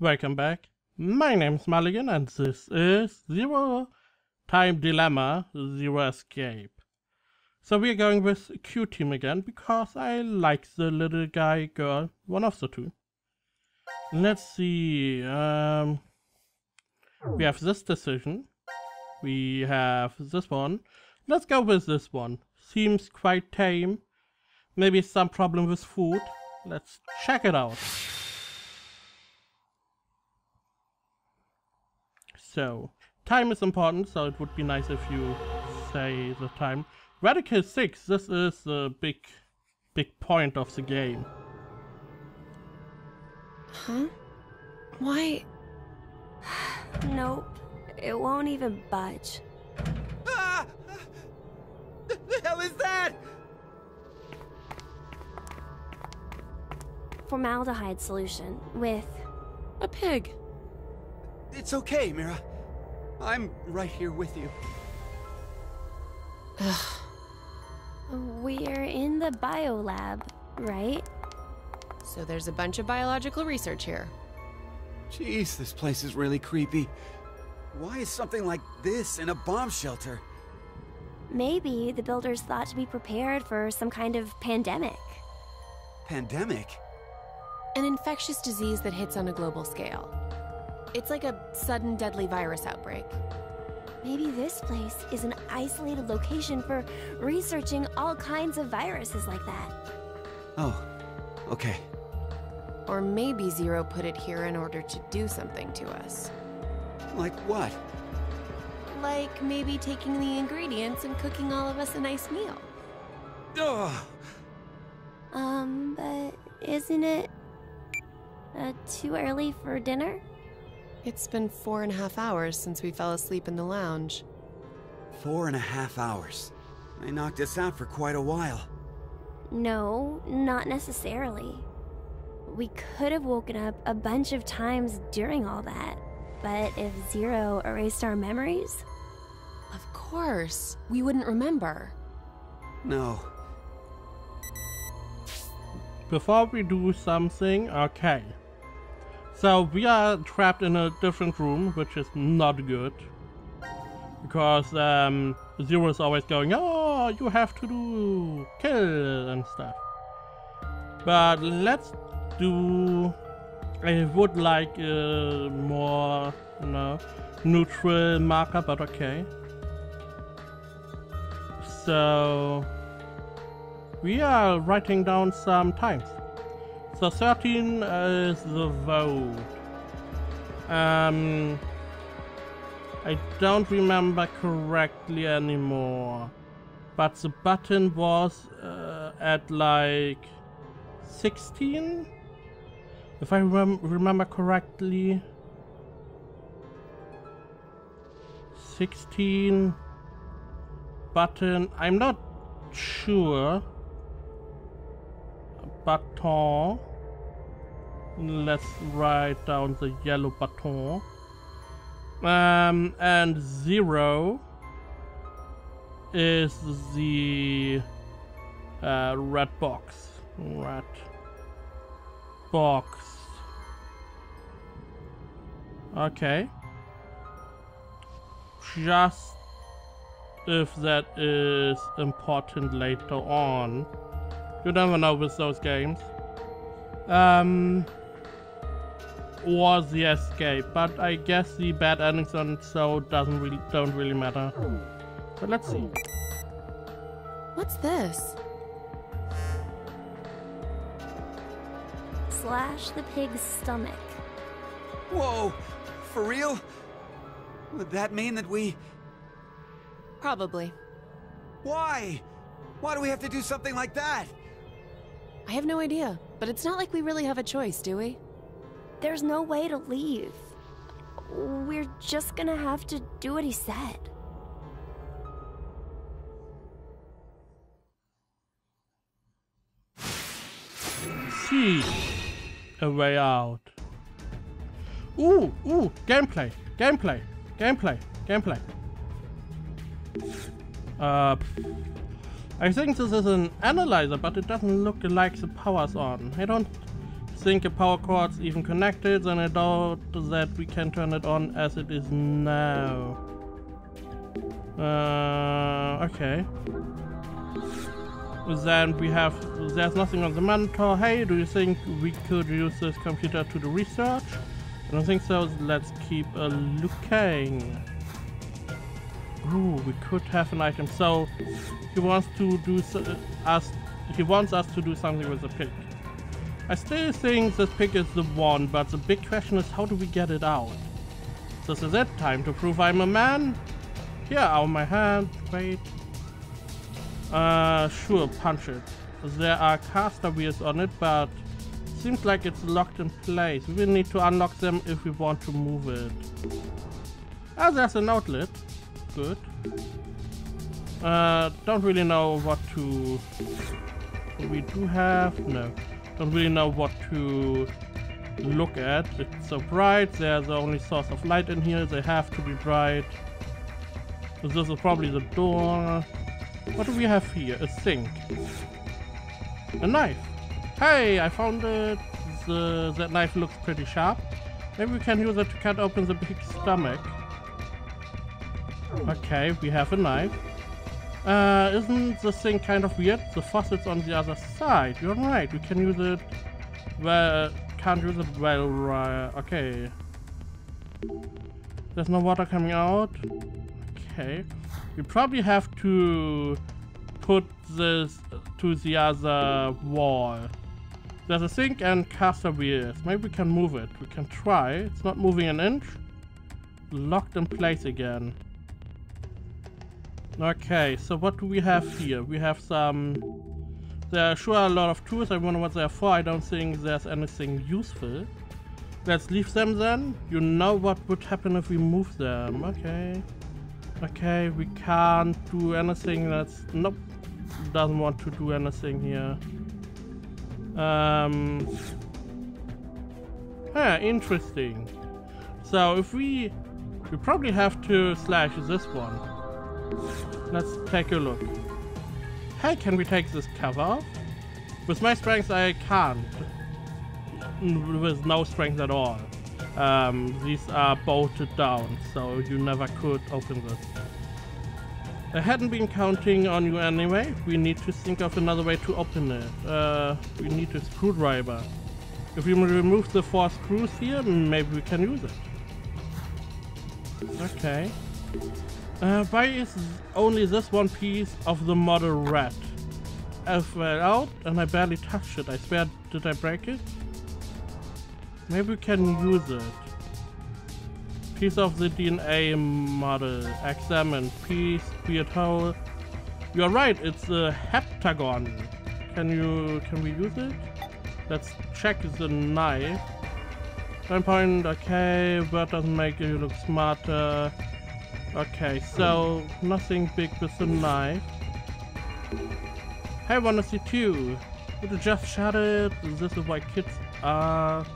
Welcome back. My name's Mulligan and this is Zero Time Dilemma, Zero Escape. So we're going with Q-Team again because I like the little guy, girl, one of the two. Let's see, we have this decision, we have this one. Let's go with this one. Seems quite tame. Maybe some problem with food. Let's check it out. So, time is important, so it would be nice if you say the time. Radical Six, this is the big point of the game. Huh? Why? Nope. It won't even budge. Ah! The hell is that? Formaldehyde solution with a pig. It's okay, Mira. I'm right here with you. Ugh. We're in the bio lab, right? So there's a bunch of biological research here. Jeez, this place is really creepy. Why is something like this in a bomb shelter? Maybe the builders thought to be prepared for some kind of pandemic. Pandemic? An infectious disease that hits on a global scale. It's like a sudden deadly virus outbreak. Maybe this place is an isolated location for researching all kinds of viruses like that. Oh, okay. Or maybe Zero put it here in order to do something to us. Like what? Like maybe taking the ingredients and cooking all of us a nice meal. Ugh. But isn't it too early for dinner? It's been 4.5 hours since we fell asleep in the lounge. 4.5 hours. They knocked us out for quite a while. No, not necessarily. We could have woken up a bunch of times during all that, but if Zero erased our memories? Of course, we wouldn't remember. No. Before we do something, okay. So we are trapped in a different room, which is not good. Because Zero is always going, oh, you have to do kill and stuff. But let's do... I would like a more, you know, neutral marker, but okay. So... we are writing down some times. So 13 is the vote. I don't remember correctly anymore, but the button was at like 16, if I remember correctly. 16 button, I'm not sure. Baton. Let's write down the yellow baton. And Zero is the red box. Red box. Okay. Just if that is important later on. You never know with those games. Or the escape, but I guess the bad endings and so don't really matter. But let's see. What's this? Slash the pig's stomach. Whoa! For real? Would that mean that we... Probably. Why? Why do we have to do something like that? I have no idea, but it's not like we really have a choice, do we? There's no way to leave. We're just gonna have to do what he said. See a way out. Ooh, gameplay. I think this is an analyzer, but it doesn't look like the power's on. I don't think a power cord's even connected, then I doubt that we can turn it on as it is now. Okay. Then we have, there's nothing on the monitor. Hey, do you think we could use this computer to do research? I don't think so. Let's keep looking. Ooh, we could have an item. So he wants to do us to do something with the pig. I still think this pig is the one, but the big question is how do we get it out? This is it. Time to prove I'm a man. Here, out of my hand. Wait. Sure, punch it. There are caster wheels on it, but seems like it's locked in place. We will need to unlock them if we want to move it. Ah, there's an outlet. Good. Don't really know what to... We do have... No. Don't really know what to look at. It's so bright. They're the only source of light in here. They have to be bright. This is probably the door. What do we have here? A sink. A knife. Hey, I found it. That knife looks pretty sharp. Maybe we can use it to cut open the big stomach. Okay, we have a knife. Isn't this thing kind of weird? The faucet's on the other side. You're right, we can use it. Well, can't use it well, right. Okay. There's no water coming out. Okay. We probably have to put this to the other wall. There's a sink and caster wheels. Maybe we can move it. We can try. It's not moving an inch. Locked in place again. Okay, so what do we have here? We have some... There are sure a lot of tools. I wonder what they are for. I don't think there's anything useful. Let's leave them then. You know what would happen if we move them. Okay. Okay, we can't do anything. That's... Nope. Doesn't want to do anything here. Yeah, interesting. So if we... We probably have to slash this one. Let's take a look. Hey, can we take this cover off? With my strength, I can't. With no strength at all. These are bolted down, so you never could open this. I hadn't been counting on you anyway. We need to think of another way to open it. We need a screwdriver. If we remove the 4 screws here, maybe we can use it. Okay. Why is only this one piece of the model red? I fell out and I barely touched it. I swear, did I break it? Maybe we can use it. Piece of the DNA model. Examine. Piece. Weird hole. You're right, it's a heptagon. Can we use it? Let's check the knife. 9 point. Okay, that doesn't make you look smarter. Okay, so nothing big with the knife. Hey, I wanna see too. Would you just shut it? This is why kids are...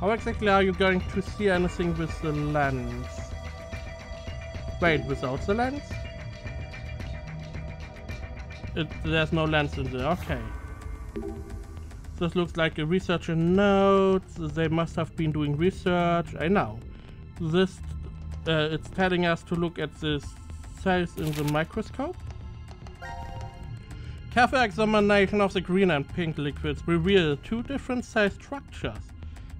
How exactly are you going to see anything with the lens? Wait, without the lens? There's no lens in there, okay. This looks like a researcher notes. They must have been doing research. I know. This... it's telling us to look at the cells in the microscope. Careful examination of the green and pink liquids reveal 2 different cell structures.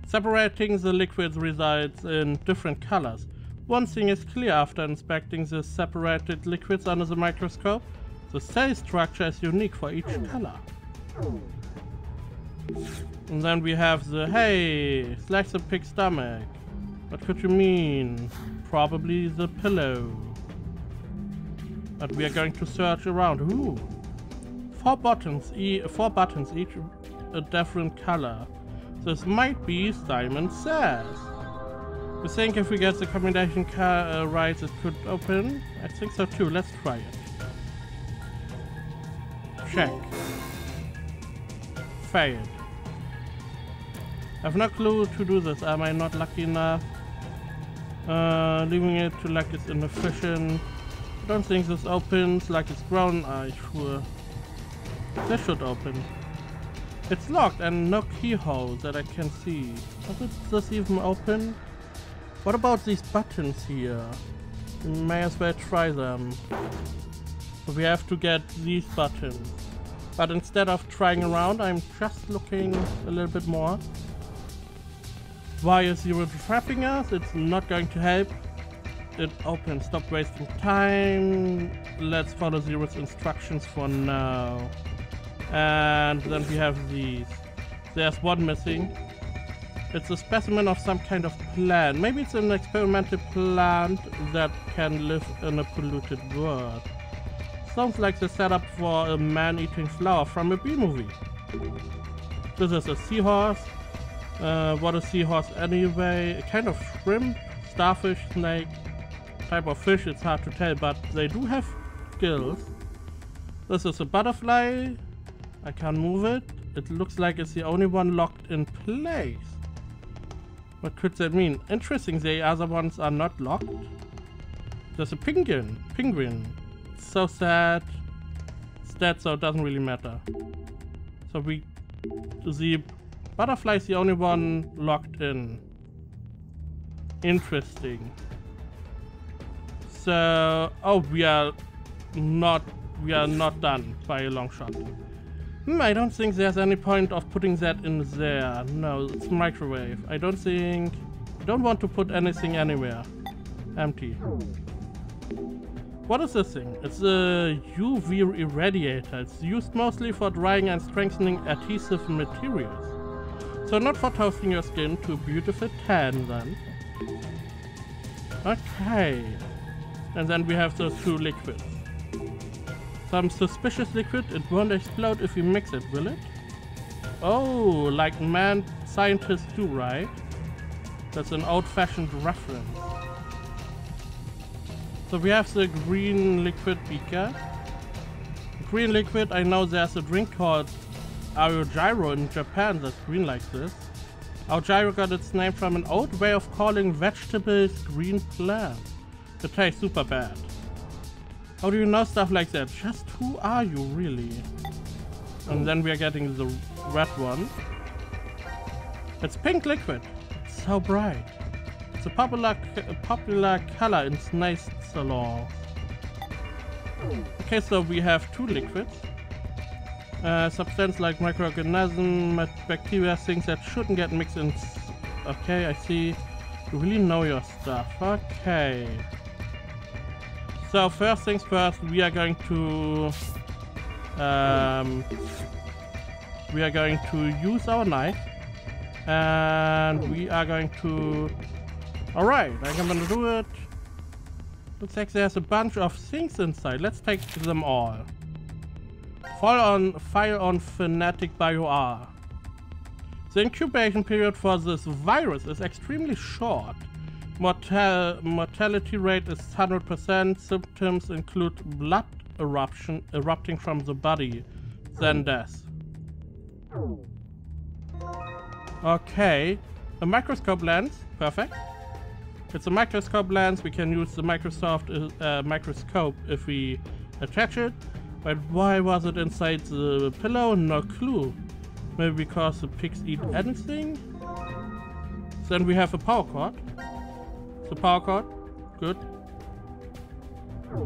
Separating the liquids results in different colors. One thing is clear after inspecting the separated liquids under the microscope. The cell structure is unique for each color. And then we have the, hey, slash the pig's stomach. What could you mean? Probably the pillow. But we are going to search around. Ooh. 4 buttons, 4 buttons, each a different color. This might be Simon Says. We think if we get the combination right, it could open. I think so too. Let's try it. Check. Failed. I have no clue to do this. Am I not lucky enough? Leaving it to like it's inefficient. I don't think this opens like it's grown. I sure. This should open. It's locked and no keyhole that I can see. Does this even open? What about these buttons here? We may as well try them. So we have to get these buttons. But instead of trying around, I'm just looking a little bit more. Why is Zero trapping us? It's not going to help. It opens. Stop wasting time. Let's follow Zero's instructions for now. And then we have these. There's one missing. It's a specimen of some kind of plant. Maybe it's an experimental plant that can live in a polluted world. Sounds like the setup for a man-eating flower from a B-movie. This is a seahorse. What is seahorse anyway? A kind of shrimp, starfish, snake. Type of fish, it's hard to tell, but they do have gills. This is a butterfly. I can't move it. It looks like it's the only one locked in place. What could that mean? Interesting, the other ones are not locked. There's a penguin. So sad. It's dead, so it doesn't really matter. So the butterfly is the only one locked in. Interesting. So, we are not done by a long shot. I don't think there's any point of putting that in there. No, it's a microwave. I don't want to put anything anywhere. Empty. What is this thing? It's a UV irradiator. It's used mostly for drying and strengthening adhesive materials. So not for toasting your skin to a beautiful tan then. Okay. And then we have those two liquids. Some suspicious liquid, it won't explode if you mix it, will it? Oh, like mad scientists do, right? That's an old-fashioned reference. So we have the green liquid beaker. Green liquid, I know there's a drink called Aogyro in Japan that's green like this. Aogyro got its name from an old way of calling vegetables green plants. It tastes super bad. How do you know stuff like that? Just who are you, really? And then we are getting the red one. It's pink liquid. It's so bright. It's a popular color in nice salon. Okay, so we have two liquids. Substance like microorganisms, bacteria, things that shouldn't get mixed in. Okay, I see. You really know your stuff. Okay. So first things first, we are going to use our knife, and we are going to. All right, I'm gonna do it. Looks like there's a bunch of things inside. Let's take them all. File on Fanatic Bio-R. The incubation period for this virus is extremely short. Mortality rate is 100%. Symptoms include blood erupting from the body, then death. Okay, a microscope lens, perfect. It's a microscope lens. We can use the microscope if we attach it. But why was it inside the pillow? No clue. Maybe because the pigs eat anything? Then we have a power cord. The power cord, good.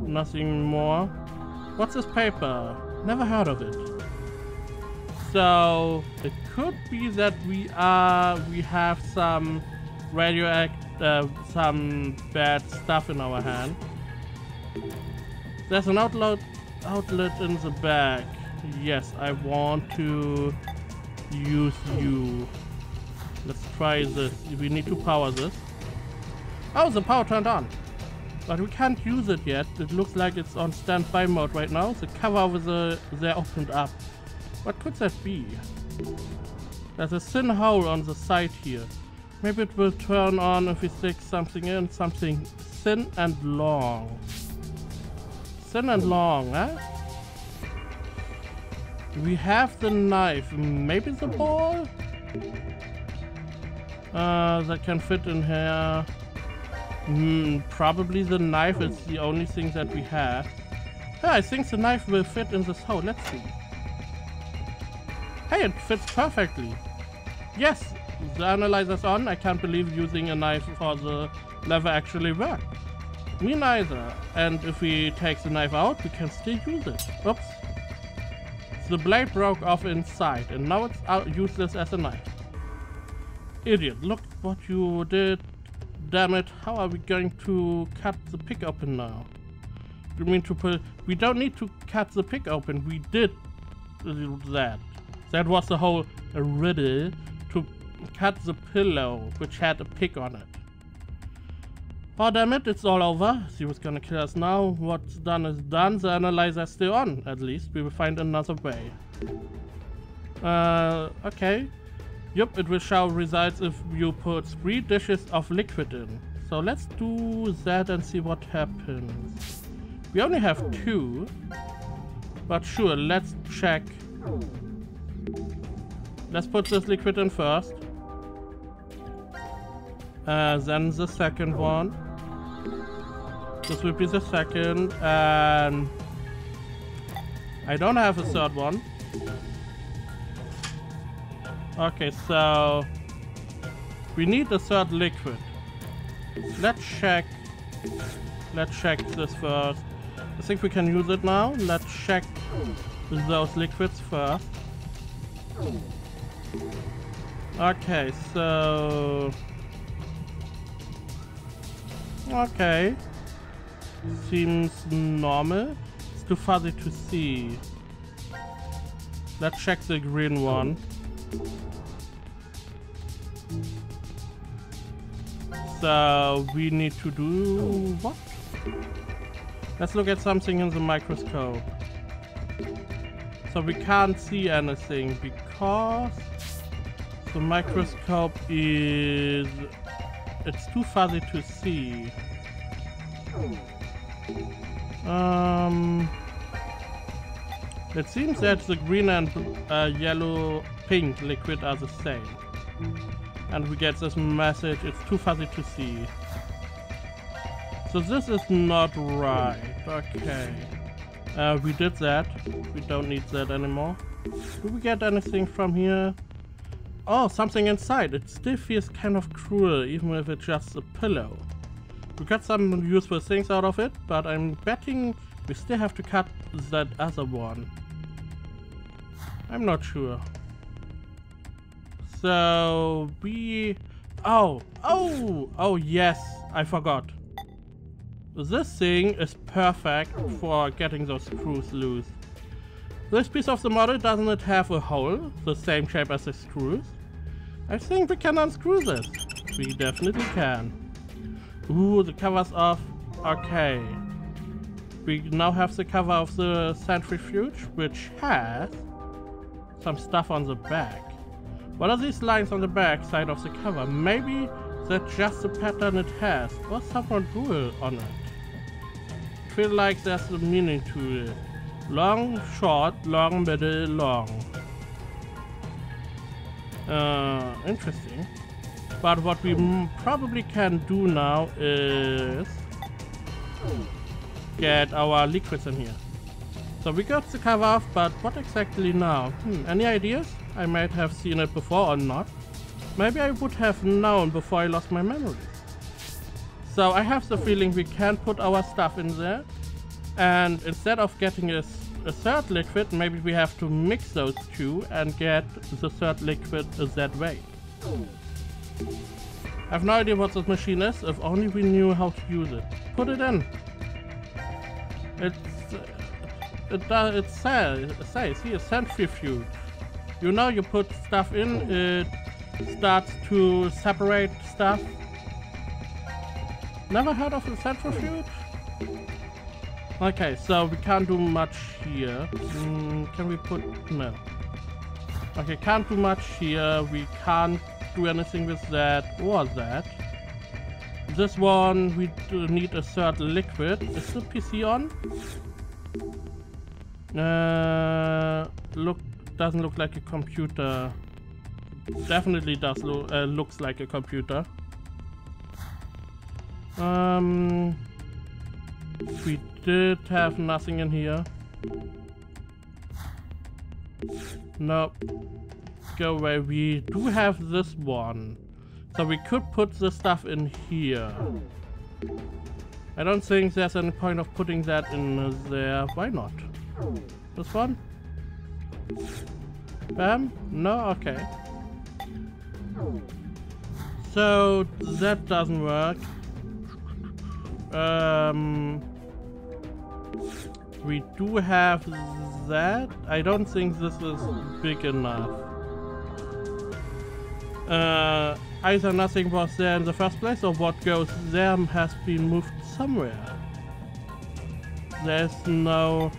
Nothing more. What's this paper? Never heard of it. So it could be that we have some some bad stuff in our hand. There's an outlet in the back. Yes, I want to use you. Let's try this. We need to power this. Oh, the power turned on, but we can't use it yet. It looks like it's on standby mode right now. The cover over there opened up. What could that be? There's a thin hole on the side here. Maybe it will turn on if we stick something in, something thin and long. Thin and long, eh? We have the knife, maybe the ball? That can fit in here. Probably the knife is the only thing that we have. Yeah, I think the knife will fit in this hole. Let's see. Hey, it fits perfectly. Yes, the analyzer's on. I can't believe using a knife for the lever actually worked. Me neither. And if we take the knife out, we can still use it. Oops. The blade broke off inside and now it's useless as a knife. Idiot, look what you did. Damn it, how are we going to cut the pick open now? You mean to put... We don't need to cut the pick open. We did that. That was the whole riddle, to cut the pillow which had a pick on it. Oh damn it, it's all over. She was gonna kill us now. What's done is done. The analyzer's still on, at least. We will find another way. Okay. Yup, it will show results if you put 3 dishes of liquid in. So let's do that and see what happens. We only have 2. But sure, let's check. Let's put this liquid in first. Then the second one. This will be the second, and I don't have a third one. Okay, so we need a third liquid. Let's check this first. I think we can use it now. Let's check those liquids first. Okay, so... Okay, seems normal. It's too fuzzy to see. Let's check the green one. So we need to do what? Let's look at something in the microscope. So we can't see anything because the microscope is... It's too fuzzy to see. It seems that the green and yellow-pink liquid are the same. And we get this message, it's too fuzzy to see. So this is not right. Okay. We did that. We don't need that anymore. Do we get anything from here? Oh, something inside. It still feels kind of cruel, even if it's just a pillow. We got some useful things out of it, but I'm betting we still have to cut that other one. I'm not sure. So, we... Oh, yes, I forgot. This thing is perfect for getting those screws loose. This piece of the model, doesn't it have a hole the same shape as the screws? I think we can unscrew this. We definitely can. Ooh, the cover's off. Okay. We now have the cover of the centrifuge, which has some stuff on the back. What are these lines on the back side of the cover? Maybe that's just the pattern it has, or someone drew on it. I feel like there's a meaning to it. Long, short, long, middle, long. Interesting. But what we probably can do now is get our liquids in here. So we got the cover off, but what exactly now? Any ideas? I might have seen it before or not. Maybe I would have known before I lost my memory. So I have the feeling we can put our stuff in there. And instead of getting a third liquid, maybe we have to mix those two and get the third liquid that way. I have no idea what this machine is, if only we knew how to use it. Put it in. It says here, centrifuge. You know, you put stuff in, it starts to separate stuff. Never heard of a centrifuge? Okay, so we can't do much here. Can we put... no. Okay, can't do much here. We can't do anything with that or that. This one, we do need a third liquid. Is the PC on? Doesn't look like a computer. Definitely does looks like a computer. We did have nothing in here. No. Go away. We do have this one. So we could put this stuff in here. I don't think there's any point of putting that in there. Why not? This one? Bam? No? Okay. So that doesn't work. We do have that. I don't think this is big enough. Either nothing was there in the first place or what goes there has been moved somewhere. There's no...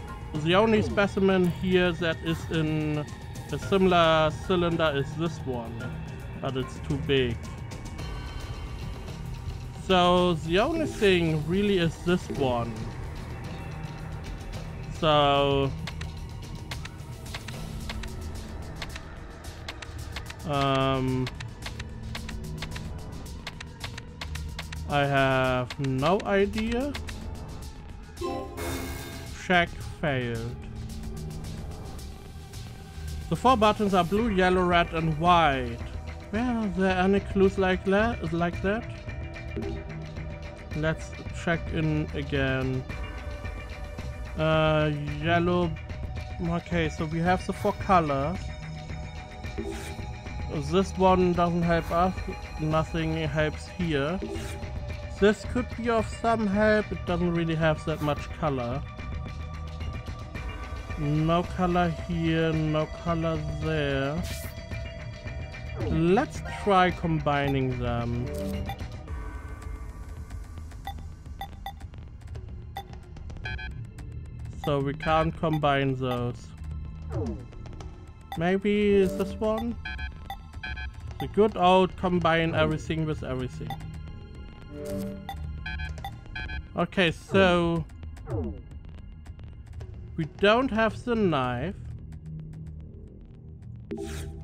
The only specimen here that is in a similar cylinder is this one, but it's too big. So the only thing really is this one. So I have no idea. Check failed. The four buttons are blue, yellow, red and white. Where are there any clues like that? Let's check in again. Yellow. Okay, so we have the four colors. This one doesn't help us. Nothing helps here. This could be of some help. It doesn't really have that much color. No color here, no color there. Let's try combining them. So we can't combine those. Maybe this one? The good old combine everything with everything. Okay, so... We don't have the knife.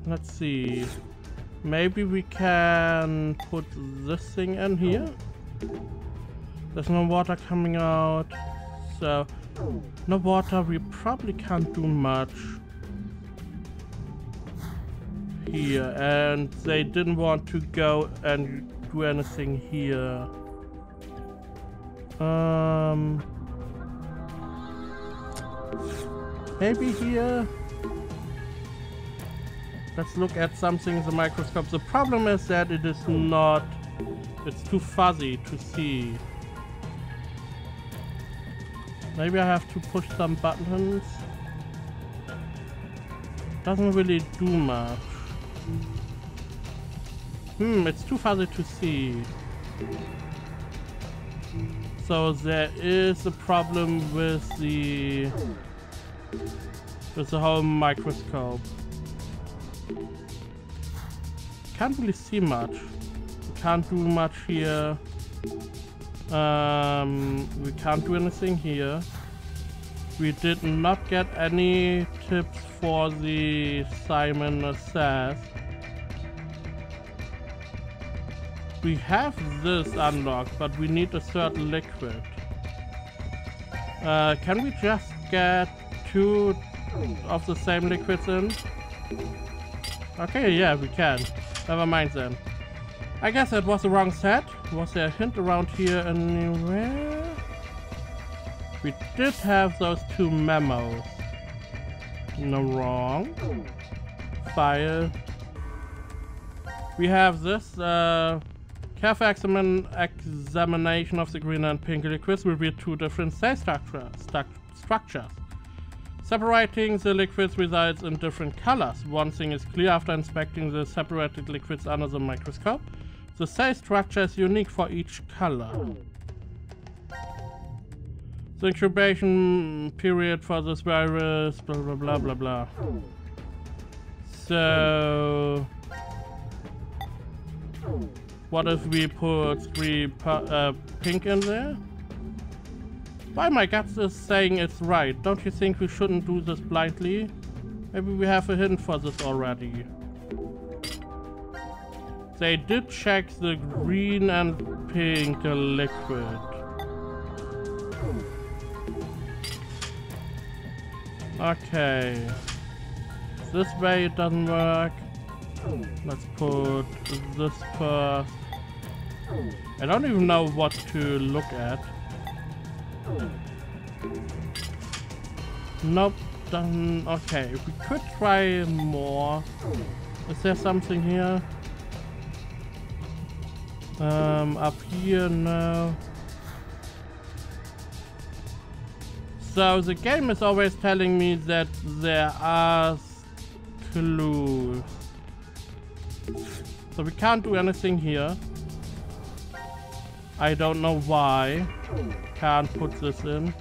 Let's see. Maybe we can put this thing in here? There's no water coming out. So... No water, we probably can't do much here, and they didn't want to go and do anything here. Maybe here? Let's look at something in the microscope. The problem is that it is not, it's too fuzzy to see. Maybe I have to push some buttons. Doesn't really do much. It's too fuzzy to see. So there is a problem with the whole microscope. Can't really see much. Can't do much here. We can't do anything here. We did not get any tips for the Simon Says. We have this unlocked, but we need a third liquid. Can we just get two of the same liquids in? Okay, yeah, we can. Never mind then. I guess that was the wrong set. Was there a hint around here anywhere? We did have those two memos. No, wrong. File. We have this. Careful examination of the green and pink liquids will reveal two different cell structures. Separating the liquids results in different colors. One thing is clear after inspecting the separated liquids under the microscope. The cell structure is unique for each color. The incubation period for this virus, blah blah blah blah blah. So... What if we put pink in there? Why my guts is saying it's right. Don't you think we shouldn't do this blindly? Maybe we have a hint for this already. They did check the green and pink liquid. Okay. This way it doesn't work. Let's put this path. I don't even know what to look at. Nope, doesn't. Okay, if we could try more. Is there something here? Up here, no. So the game is always telling me that there are clues. So we can't do anything here. I don't know why. Can't put this in.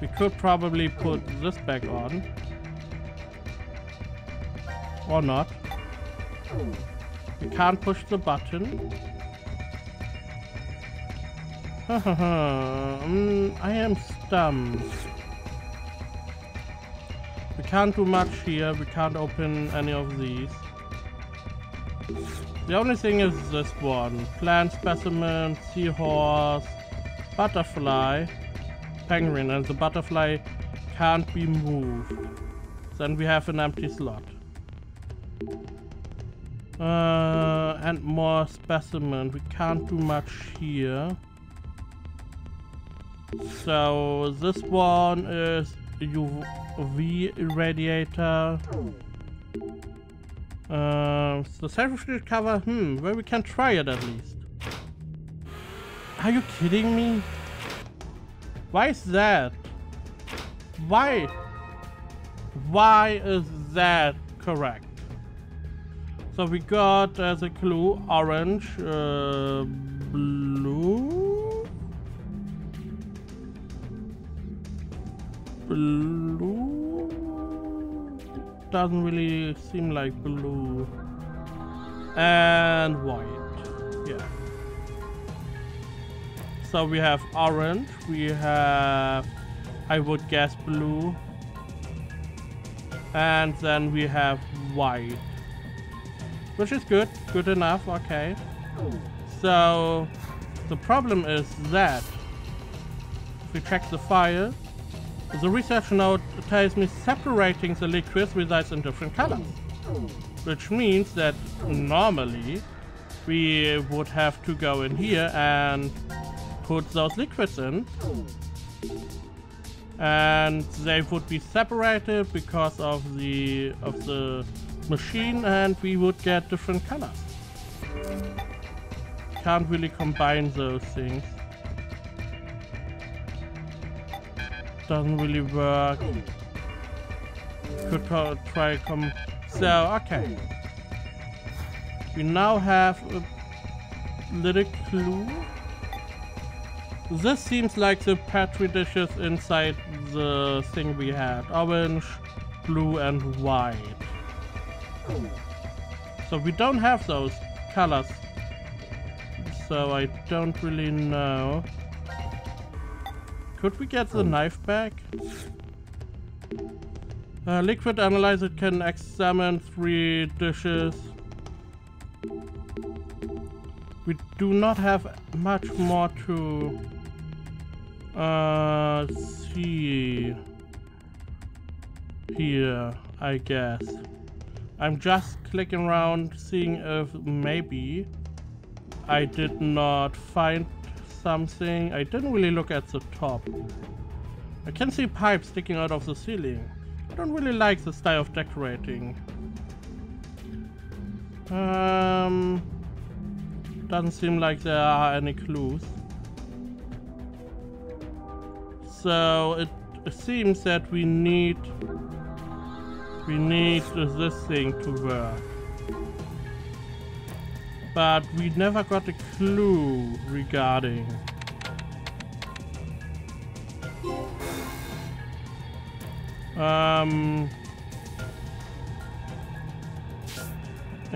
We could probably put this back on. Or not. We can't push the button. I am stumped. We can't do much here. We can't open any of these. The only thing is this one. Plant specimen, seahorse, butterfly, penguin, and the butterfly can't be moved. Then we have an empty slot. And more specimen. We can't do much here. So this one is UV irradiator. The centrifuge cover, well, we can try it at least. Are you kidding me? Why is that? Why is that correct? So we got as a clue orange, blue. Doesn't really seem like blue. And white. Yeah. So we have orange. We have, I would guess, blue. And then we have white. Which is good, good enough, okay. So the problem is that if we check the file, the research note tells me separating the liquids results in different colors. Which means that normally we would have to go in here and put those liquids in. And they would be separated because of the machine, and we would get different colors. Can't really combine those things. Doesn't really work. Could try so okay. We now have a little clue. This seems like the petri dishes inside the thing we had. Orange, blue, and white. So we don't have those colors, so I don't really know. Could we get the knife back? Liquid analyzer can examine 3 dishes. We do not have much more to see here, I guess. I'm just clicking around, seeing if maybe I did not find something. I didn't really look at the top. I can see pipes sticking out of the ceiling. I don't really like the style of decorating. Doesn't seem like there are any clues. So it seems that we need this thing to work. But we never got a clue regarding. I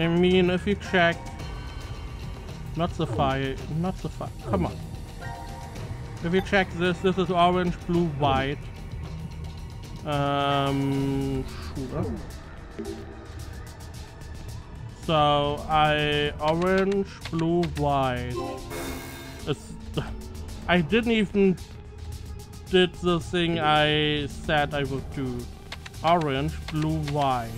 mean, if you check, not the fire, come on. If you check this is orange, blue, white. Sure. So orange, blue, white. I didn't even did the thing I said I would do. orange, blue, white.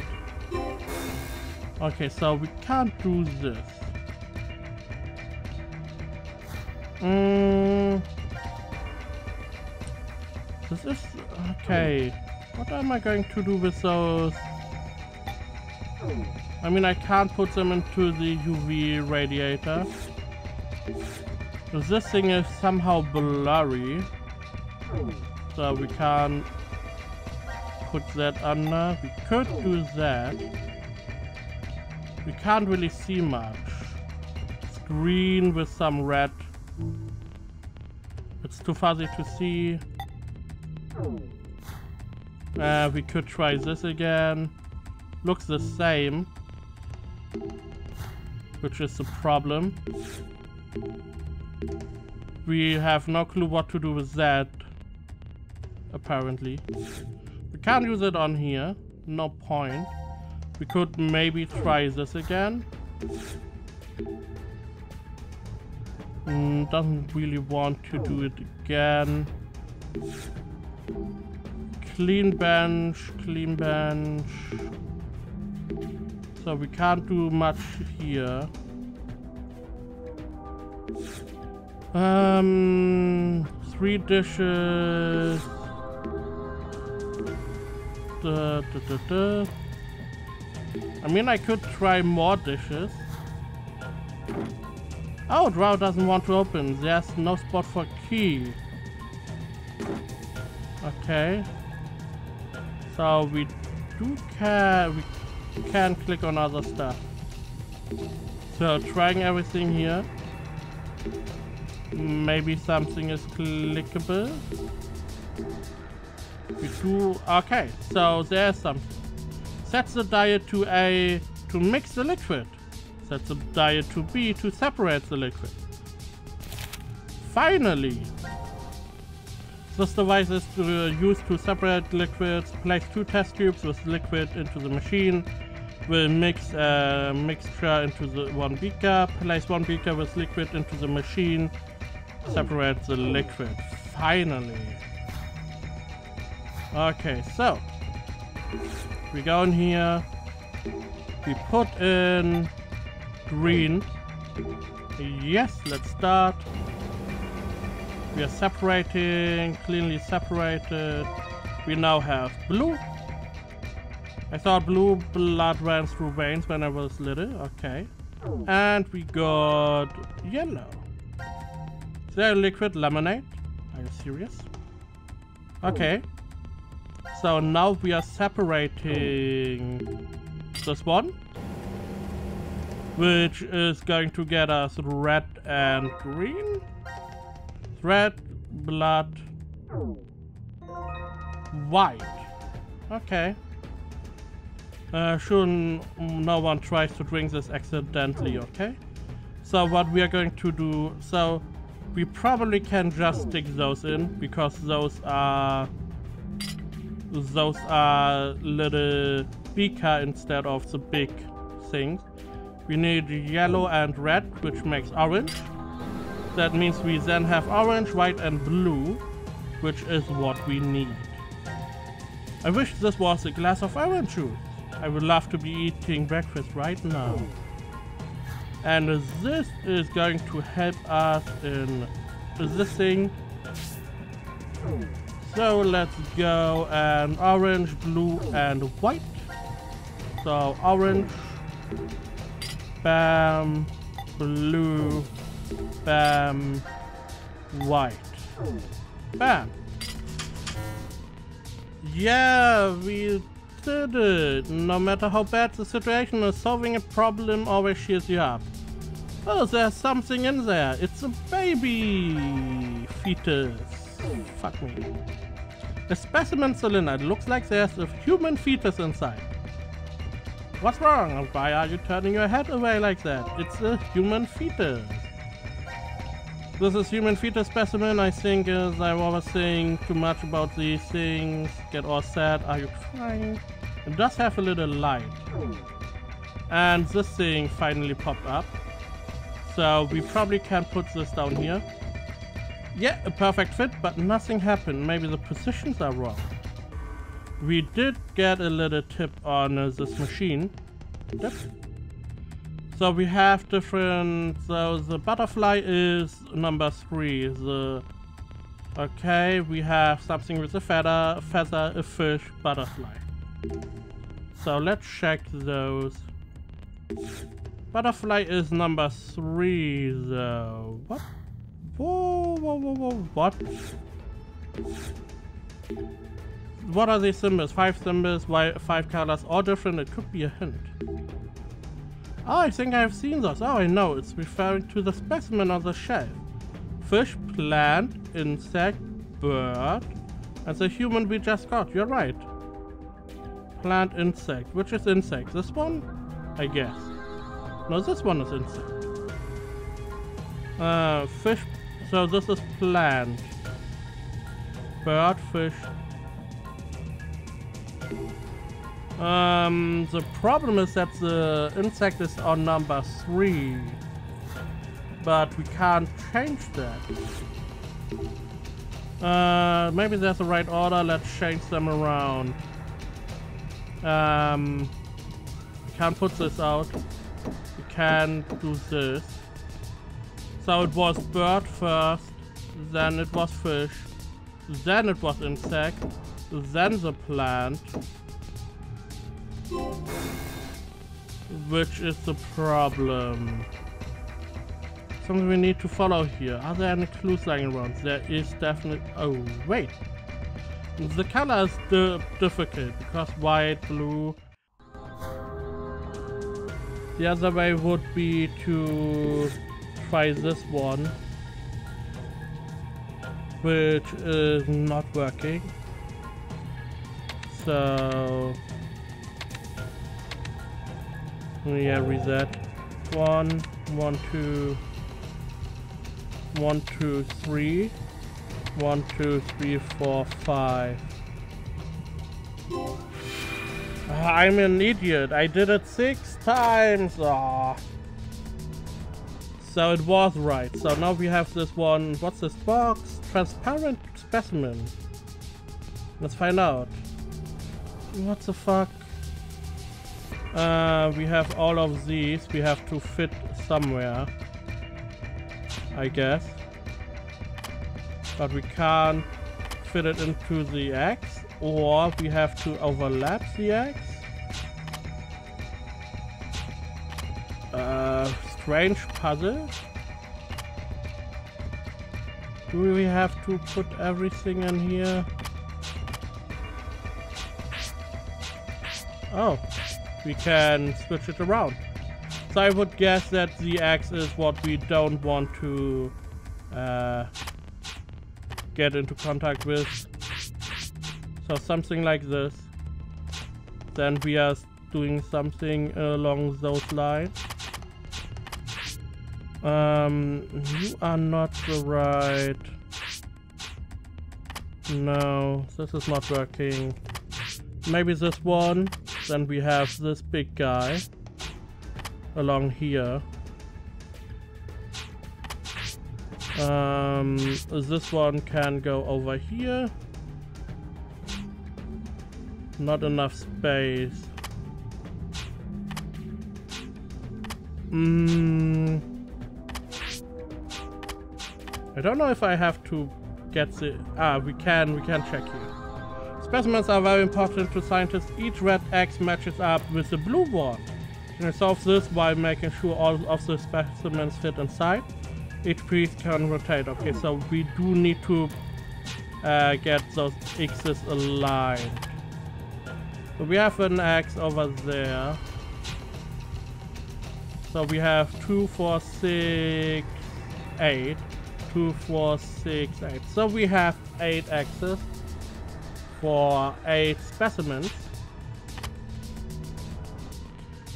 Okay, so we can't do this. This is... okay. What am I going to do with those? I mean, I can't put them into the UV radiator. This thing is somehow blurry. So we can't put that under. We could do that. We can't really see much. It's green with some red. It's too fuzzy to see. We could try this again. Looks the same, which is the problem. We have no clue what to do with that, apparently. We can't use it on here, no point. We could maybe try this again. Doesn't really want to do it again. Clean bench, clean bench. So we can't do much here. Three dishes. I mean, I could try more dishes. Oh, drawer doesn't want to open. There's no spot for key. Okay. So we can click on other stuff. So trying everything here. Maybe something is clickable. We do, okay, so there's something. Set the dye to A to mix the liquid. Set the dye to B to separate the liquid. Finally! This device is used to separate liquids. Place two test tubes with liquid into the machine. We'll mix a mixture into the one beaker. Place one beaker with liquid into the machine. Separate the liquid. Finally. Okay, so we go in here. We put in green. Yes, let's start. We are separating, cleanly separated. We now have blue. I thought blue blood ran through veins when I was little, okay. And we got yellow. Is there a liquid lemonade? Are you serious? Okay. So now we are separating this one, which is going to get us red and green. Red, blood, white. Okay. Shouldn't no one tries to drink this accidentally, okay? So what we are going to do, so we probably can just stick those in because those are little beaker instead of the big things. We need yellow and red, which makes orange. That means we then have orange, white and blue, which is what we need. I wish this was a glass of orange juice. I would love to be eating breakfast right now. And this is going to help us in this thing. So let's go and orange, blue and white. So orange, bam, blue, bam, white, bam. Yeah, we did it. No matter how bad the situation is, solving a problem always cheers you up. Oh, there's something in there. It's a baby fetus. Fuck me. A specimen cylinder. It looks like there's a human fetus inside. What's wrong? Why are you turning your head away like that? It's a human fetus. This is human fetus specimen, I think, as I was saying too much about these things. Get all sad. Are you crying? It does have a little light. And this thing finally popped up. So we probably can put this down here. Yeah, a perfect fit, but nothing happened. Maybe the positions are wrong. We did get a little tip on this machine. Yep. So we have different... So the butterfly is number 3. Okay, we have something with a feather, a fish, butterfly. So let's check those. Butterfly is number 3 though. What? Whoa, whoa, whoa, whoa, what? What are these symbols? 5 symbols, 5 colors, all different. It could be a hint. Oh, I think I've seen those. Oh, I know. It's referring to the specimen on the shelf. Fish, plant, insect, bird, and the human we just got. You're right. Plant, insect. Which is insect? This one? I guess. No, this one is insect. Fish. So this is plant. Bird, fish. The problem is that the insect is on number 3. But we can't change that. Maybe there's the right order. Let's change them around. We can't put this out. We can do this. So it was bird first, then it was fish, then it was insect, then the plant. Which is the problem. Something we need to follow here. Are there any clues lying around? There is definitely... Oh, wait. The color is difficult because white, blue... The other way would be to try this one, which is not working. So... Yeah, reset. 1, 1, 2, 1, 2, 3, 1, 2, 3, 4, 5. I'm an idiot. I did it 6 times. Aww. So it was right. So now we have this one. What's this box? Transparent specimen. Let's find out. What the fuck? We have all of these. We have to fit somewhere, I guess. But we can't fit it into the X, or we have to overlap the X. Strange puzzle. Do we have to put everything in here? Oh. We can switch it around. So I would guess that the X is what we don't want to get into contact with. So something like this. Then we are doing something along those lines. You are not the right. No, this is not working. Maybe this one. Then we have this big guy along here. This one can go over here. Not enough space. I don't know if I have to get the... Ah, we can check here. Specimens are very important to scientists. Each red X matches up with the blue one. You can resolve this by making sure all of the specimens fit inside. Each piece can rotate. Okay, so we do need to get those X's aligned. So we have an X over there. So we have 2, 4, 6, 8. 2, 4, 6, 8. So we have 8 X's. For 8 specimens,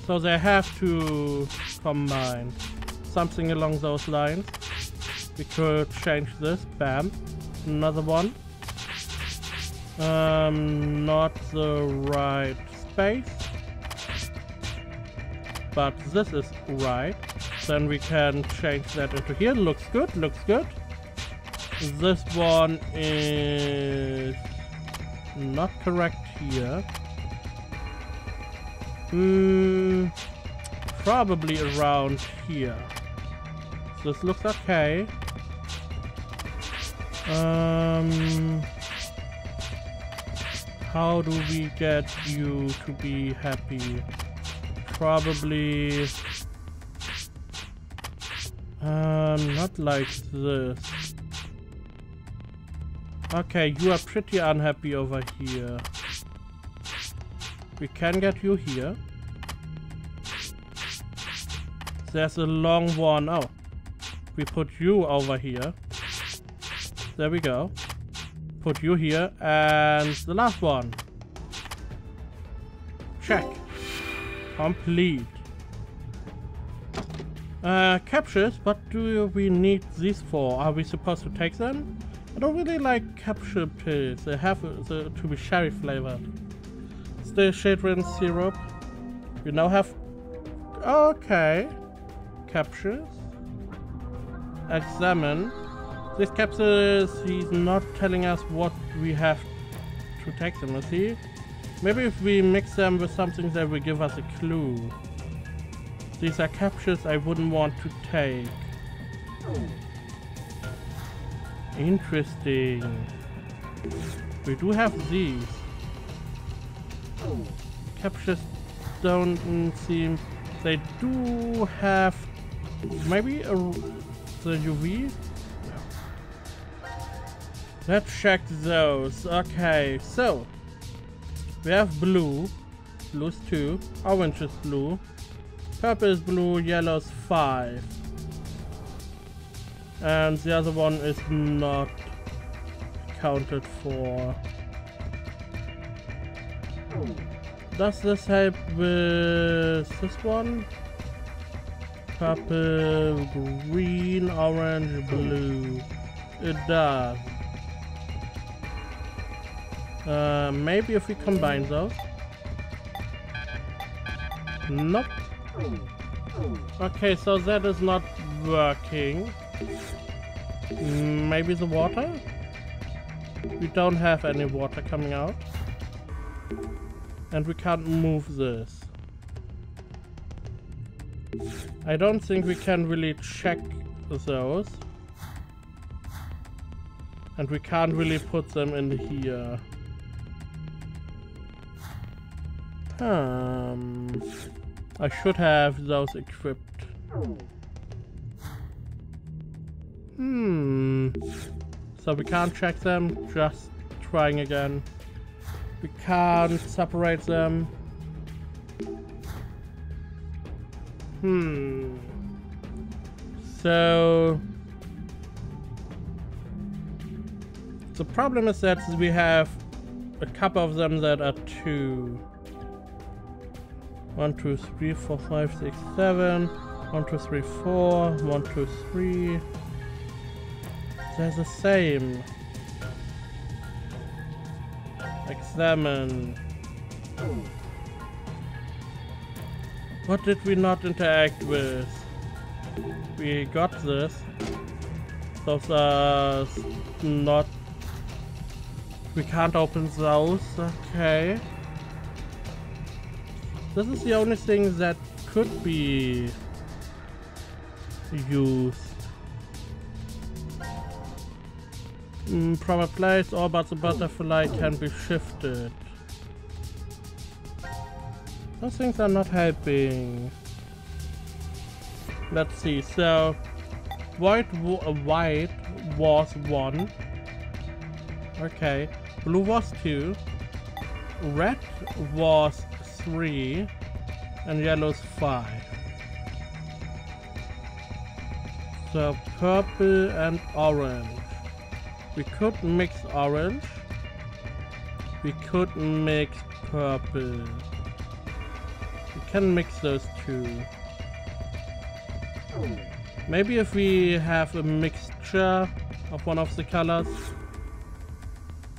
so they have to combine something along those lines. We could change this. Bam, another one. Not the right space, but this is right. Then we can change that into here. Looks good. Looks good. This one is not correct here. Probably around here. So this looks okay. How do we get you to be happy? Probably not like this. Okay, you are pretty unhappy over here. We can get you here. There's a long one. Oh, we put you over here. There we go. Put you here. And the last one. Check. Complete. Captures. What do we need these for? Are we supposed to take them? I don't really like capture pills. They have to be sherry flavored. Stay shade-rinse syrup. We now have... Okay. Captures. Examine. This capsule is not telling us what we have to take them, you see? Maybe if we mix them with something that will give us a clue. These are captures I wouldn't want to take. Interesting. We do have these. Captures don't seem... They do have... Maybe the UV? No. Let's check those. Okay, so... We have blue. Blue's 2. Orange is blue. Purple is blue. Yellow's 5. And the other one is not counted for. Does this help with this one? Purple, green, orange, blue. It does. Maybe if we combine those. Nope. Okay, so that is not working. Maybe the water? We don't have any water coming out. And we can't move this. I don't think we can really check those. And we can't really put them in here. I should have those equipped. So we can't check them, just trying again. We can't separate them. So... The problem is that we have a couple of them that are 2. 1, 2, 3, 4, 5, 6, 7. 1, 2, 3, 4. 1, 2, 3. They're the same. Examine. What did we not interact with? We got this. Those are not... We can't open those. Okay. This is the only thing that could be used. Proper place, or but the butterfly can be shifted. Those things are not helping. Let's see, so white was 1. Okay, blue was 2. Red was 3. And yellow's 5. So purple and orange. We could mix orange. We could mix purple. We can mix those 2. Maybe if we have a mixture of one of the colors,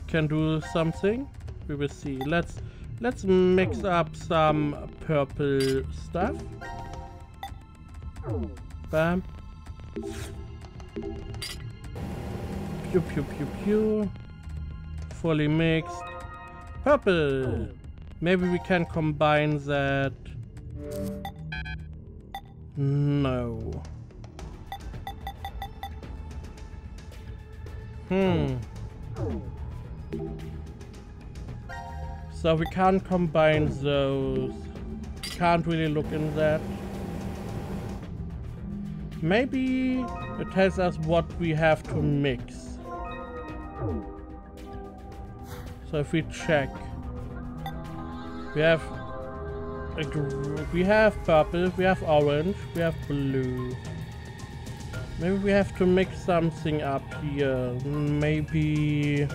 can do something. We will see. Let's mix up some purple stuff. Bam. Pew pew pew pew. Fully mixed. Purple. Maybe we can combine that. No. So we can't combine those. Can't really look in that. Maybe it tells us what we have to mix. So if we check, we have purple, we have orange, we have blue. Maybe we have to mix something up here. Maybe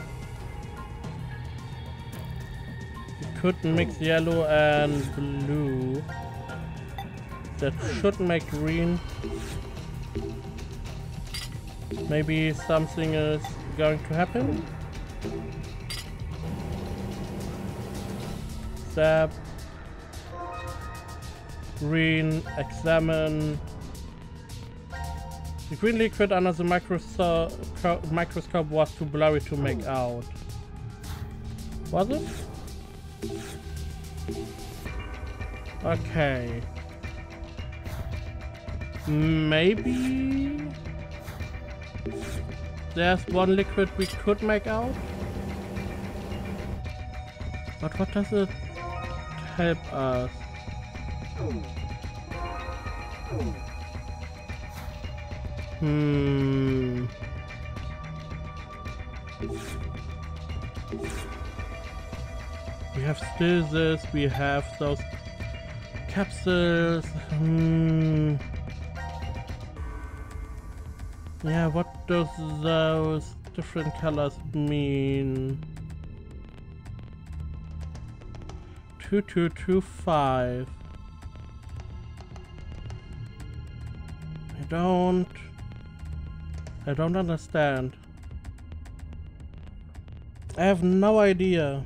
we could mix yellow and blue. That should make green. Maybe something is going to happen. Step. Green. Examine. The green liquid under the microscope was too blurry to make out. Was it? Okay. Maybe there's one liquid we could make out? But what does it help us? We have still this, we have those capsules. Yeah, what does those different colors mean? 2225. I don't understand. I have no idea.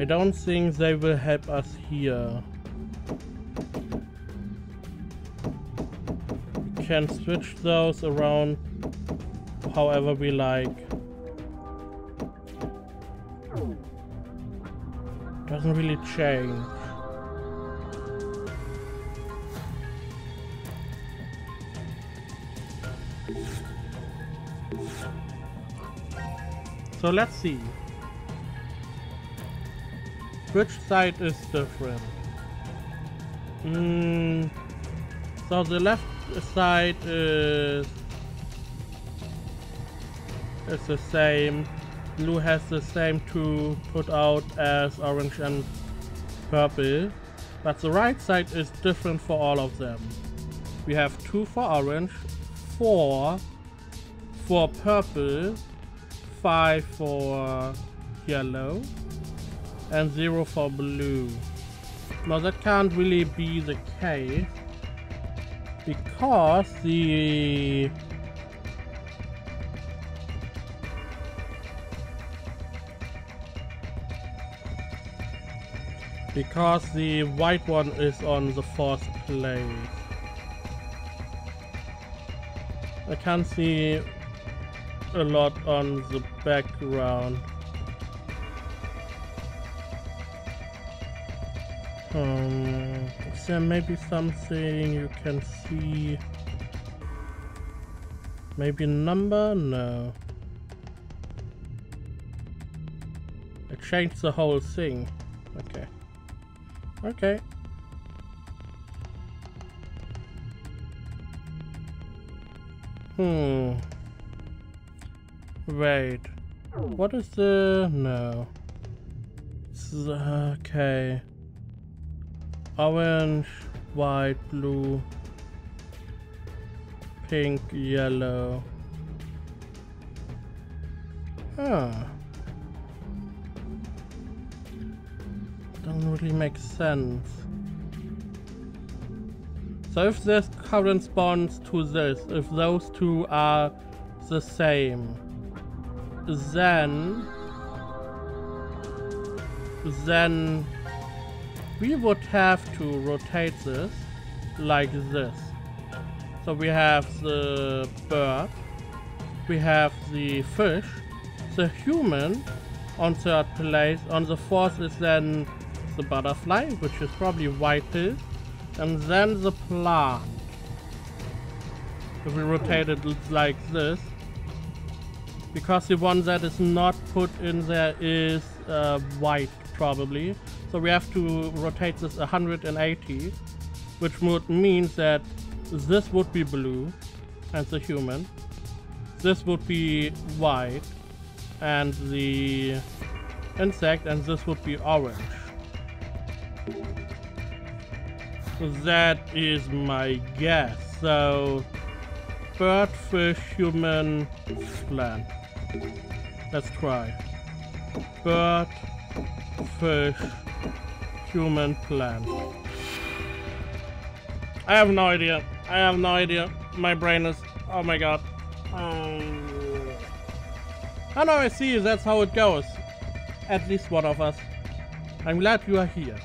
I don't think they will help us here. We can switch those around however we like. Doesn't really change. So let's see. Which side is different? So the left side is the same. Blue has the same to put out as orange and purple. But the right side is different for all of them. We have 2 for orange, 4 for purple, 5 for yellow, and 0 for blue. Now that can't really be the case because the white one is on the 4th place. I can't see a lot on the background. Is there maybe something you can see? Maybe number? No. I changed the whole thing. Okay. Okay. Wait. What is the... No. Okay. Orange, white, blue, pink, yellow. Doesn't really make sense. So if this corresponds to this, if those two are the same, then we would have to rotate this like this. So we have the bird, we have the fish, the human on third place, on the fourth is then the butterfly, which is probably white-tailed, and then the plant. If we rotate it like this, because the one that is not put in there is white probably, so we have to rotate this 180, which would mean that this would be blue and the human, this would be white and the insect, and this would be orange. That is my guess. So bird, fish, human, plant. Let's try. Bird, fish, human, plant. I have no idea. I have no idea. My brain is... oh my god. Oh no, I see. That's how it goes. At least one of us. I'm glad you are here.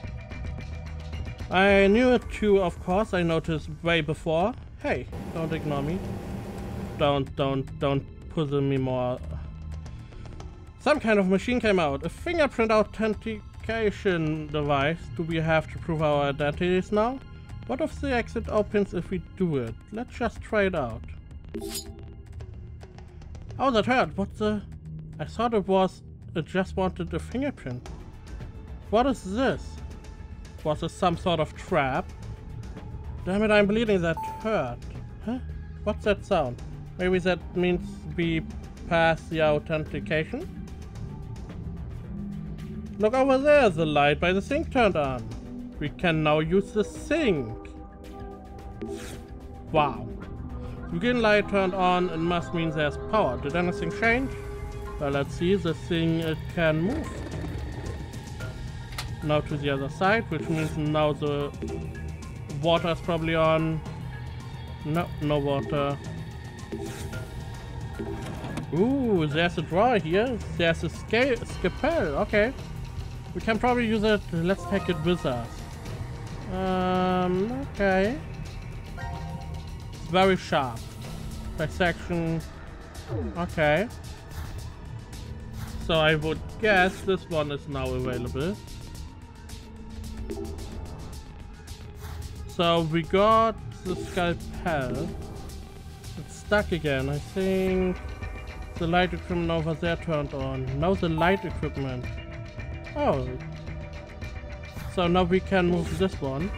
I knew it too, of course. I noticed way before. Hey, don't ignore me. Don't puzzle me more. Some kind of machine came out. A fingerprint authentication device. Do we have to prove our identities now? What if the exit opens if we do it? Let's just try it out. Oh, that hurt. What the? I thought it was... it just wanted a fingerprint. What is this? Was this some sort of trap? Damn it, I'm bleeding, that hurt. Huh? What's that sound? Maybe that means we pass the authentication? Look over there, the light by the sink turned on. We can now use the sink. Wow. The green light turned on, it must mean there's power. Did anything change? Well, let's see, the thing, it can move. Now to the other side, which means now the water's probably on. No, no water. Ooh, there's a drawer here. There's a scalpel. Okay. We can probably use it. Let's take it with us. Okay. It's very sharp. Dissection. Okay. So I would guess this one is now available. So we got the scalpel. It's stuck again. I think the light equipment over there turned on. Now the light equipment. Oh. So now we can move this one.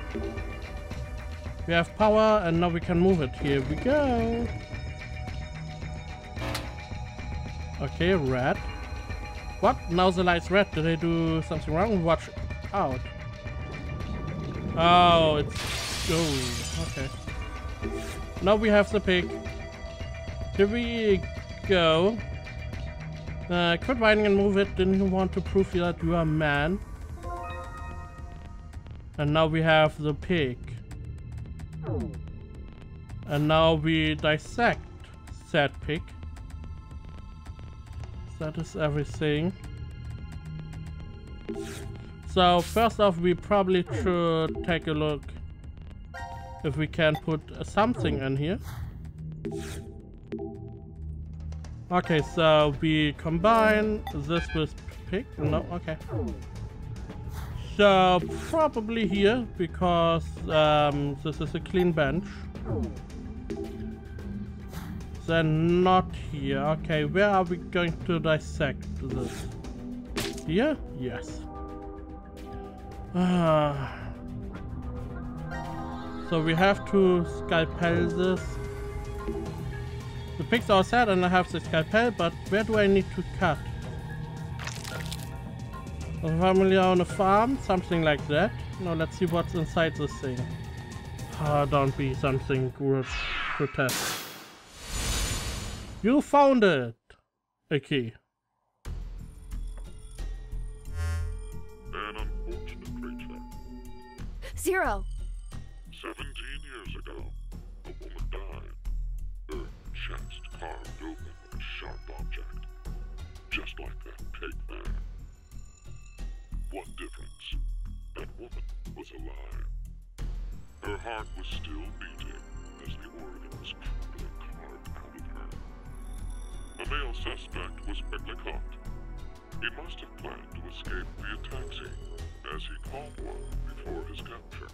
We have power and now we can move it. Here we go. Okay, red. What? Now the light's red. Did I do something wrong? Watch out. Oh, it's... oh, okay. Now we have the pig. Here we go. Quit whining and move it. Didn't you want to prove that you are a man? And now we have the pig. And now we dissect said pig. That is everything. So first off, we probably should take a look if we can put something in here. Okay, so we combine this with pig. No, okay. So probably here, because this is a clean bench. Then not here. Okay, where are we going to dissect this? Here? Yes. So we have to scalpel this. The pigs are set and I have the scalpel, but where do I need to cut? A family on a farm, something like that. Now let's see what's inside this thing. Oh, don't be something grotesque. You found it! A key. An unfortunate creature. Zero! 17 years ago, a woman died. Her chest carved open with a sharp object, just like that pig there. What difference? That woman was alive. Her heart was still beating as the organ was cruelly carved out of her. The male suspect was quickly caught. He must have planned to escape via taxi, as he called one before his capture.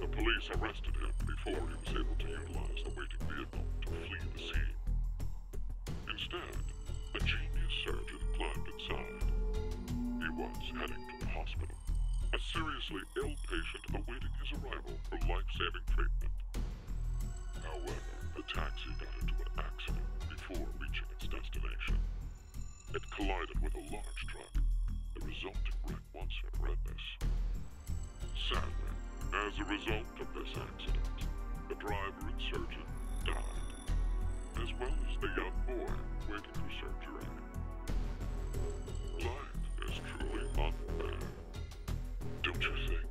The police arrested him before he was able to utilize the waiting vehicle to flee the scene. Instead, a genius surgeon climbed inside. He was heading to the hospital, a seriously ill patient awaiting his arrival for life-saving treatment. However, the taxi got into an accident before reaching its destination. It collided with a large truck. The resulting wreck was horrendous. Sadly, as a result of this accident, the driver and surgeon died, as well as the young boy waiting for surgery. Life is truly unfair, don't you think?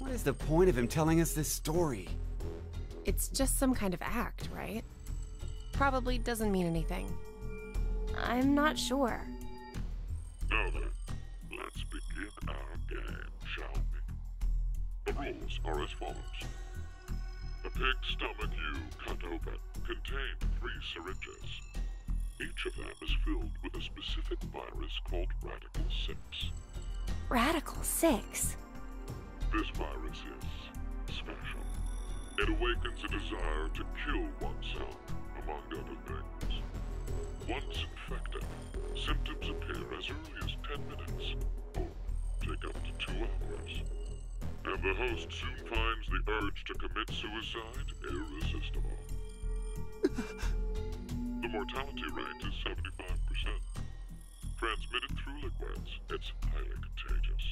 What is the point of him telling us this story? It's just some kind of act, right? Probably doesn't mean anything. I'm not sure. Now then, let's begin our game, shall we? The rules are as follows. The pig's stomach you cut open contained 3 syringes. Each of them is filled with a specific virus called Radical Six. Radical Six? This virus is special. It awakens a desire to kill oneself, among other things. Once infected, symptoms appear as early as 10 minutes, or take up to 2 hours. And the host soon finds the urge to commit suicide irresistible. The mortality rate is 75%. Transmitted through liquids, it's highly contagious.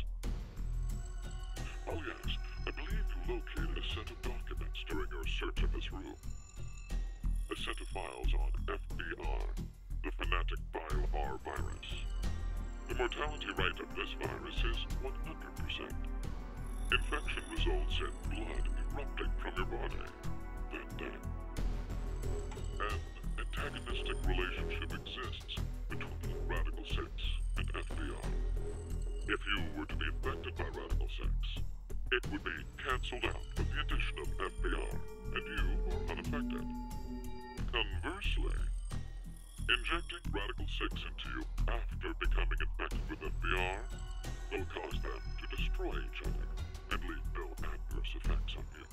Oh yes, I believe you located a set of documents during your search of this room. A set of files on FBR. The Fanatic Bio-R virus. The mortality rate of this virus is 100%. Infection results in blood erupting from your body, then death. An antagonistic relationship exists between Radical Six and FBR. If you were to be infected by Radical Six, it would be cancelled out with the addition of FBR, and you are unaffected. Conversely, injecting Radical Six into you after becoming infected with FBR will cause them to destroy each other and leave no adverse effects on you.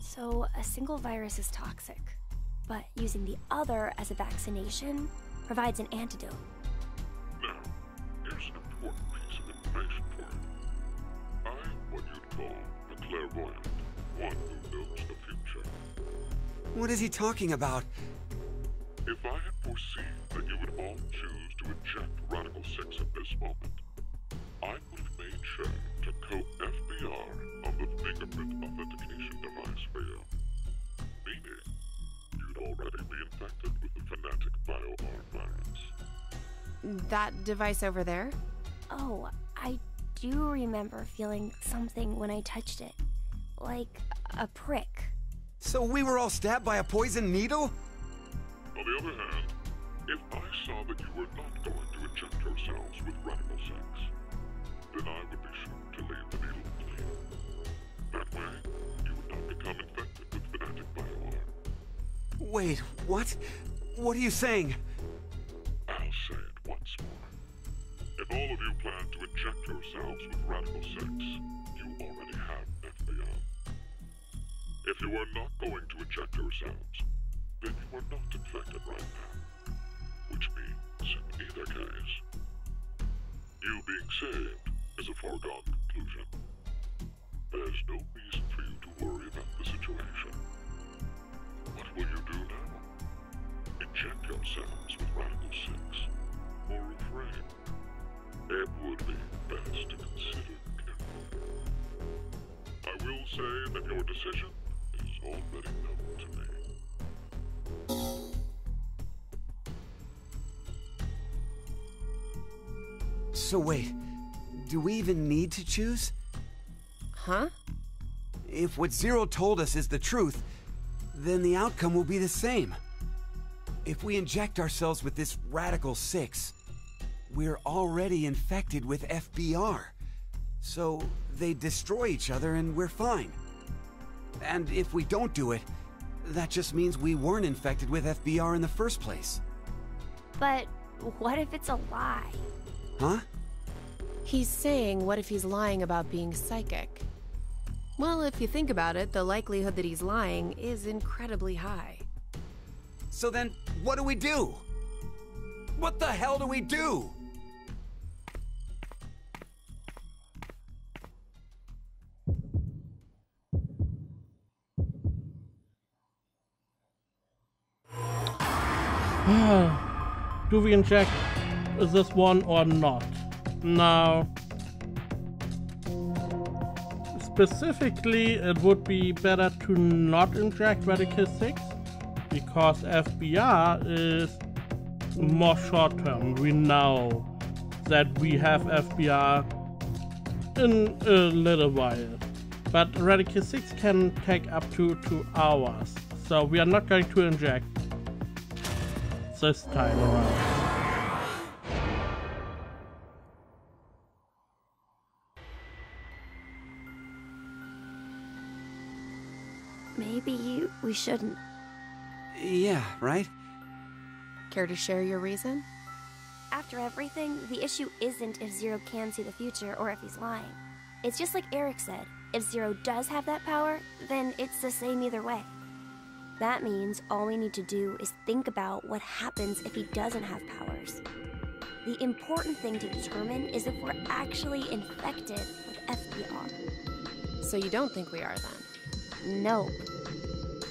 So a single virus is toxic, but using the other as a vaccination provides an antidote. Now, here's an important piece of information for you. I'm what you'd call a clairvoyant, one who knows the future. What is he talking about? If I had foreseen that you would all choose to inject Radical Six at this moment, I would have made sure to coat FBR on the fingerprint authentication device for you. Meaning, you'd already be infected with the Fanatic Bio-R virus. That device over there? Oh, I do remember feeling something when I touched it. Like a prick. So we were all stabbed by a poison needle? On the other hand, if I saw that you were not going to inject yourselves with Radical Six, then I would be sure to leave the needle clean. That way, you would not become infected with Fanatic Bio-R. Wait, what? What are you saying? I'll say it once more. If all of you plan to inject yourselves with Radical Six, you already have FBR. If you are not going to inject yourselves, then you are not infected right now, which means, in either case, you being saved is a foregone conclusion. There's no reason for you to worry about the situation. What will you do now? Inject yourselves with Radical Six, or refrain? It would be best to consider carefully. I will say that your decision is already known to me. So wait, do we even need to choose? Huh? If what Zero told us is the truth, then the outcome will be the same. If we inject ourselves with this Radical Six, we're already infected with FBR. So they destroy each other and we're fine. And if we don't do it, that just means we weren't infected with FBR in the first place. But what if it's a lie? Huh? He's saying, what if he's lying about being psychic? Well, if you think about it, the likelihood that he's lying is incredibly high. So then, what do we do? What the hell do we do? Do we inject this one or not? Now, specifically, it would be better to not inject Radical Six because FBR is more short-term. We know that we have FBR in a little while, but Radical Six can take up to 2 hours, so we are not going to inject this time around. Maybe we shouldn't. Yeah, right? Care to share your reason? After everything, the issue isn't if Zero can see the future or if he's lying. It's just like Eric said, if Zero does have that power, then it's the same either way. That means all we need to do is think about what happens if he doesn't have powers. The important thing to determine is if we're actually infected with FBR. So you don't think we are then? No.